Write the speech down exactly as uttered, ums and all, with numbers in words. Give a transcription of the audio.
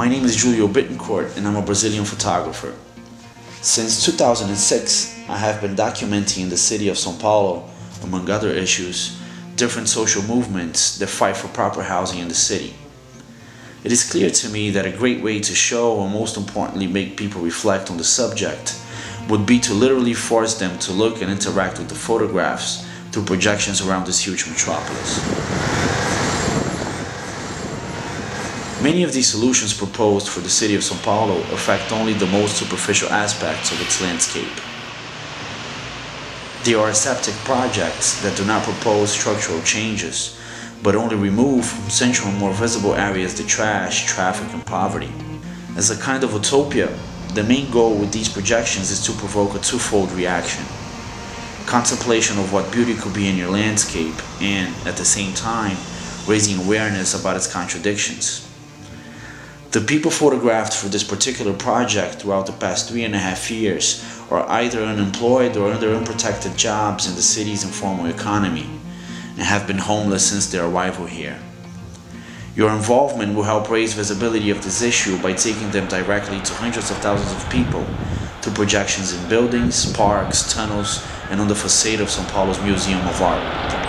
My name is Julio Bittencourt and I'm a Brazilian photographer. Since two thousand six, I have been documenting in the city of São Paulo, among other issues, different social movements that fight for proper housing in the city. It is clear to me that a great way to show and most importantly make people reflect on the subject would be to literally force them to look and interact with the photographs through projections around this huge metropolis. Many of these solutions proposed for the city of São Paulo affect only the most superficial aspects of its landscape. They are aseptic projects that do not propose structural changes, but only remove from central and more visible areas the trash, traffic and poverty. As a kind of utopia, the main goal with these projections is to provoke a twofold reaction. Contemplation of what beauty could be in your landscape and, at the same time, raising awareness about its contradictions. The people photographed for this particular project throughout the past three and a half years are either unemployed or under unprotected jobs in the city's informal economy and have been homeless since their arrival here. Your involvement will help raise visibility of this issue by taking them directly to hundreds of thousands of people through projections in buildings, parks, tunnels, and on the facade of São Paulo's Museum of Art.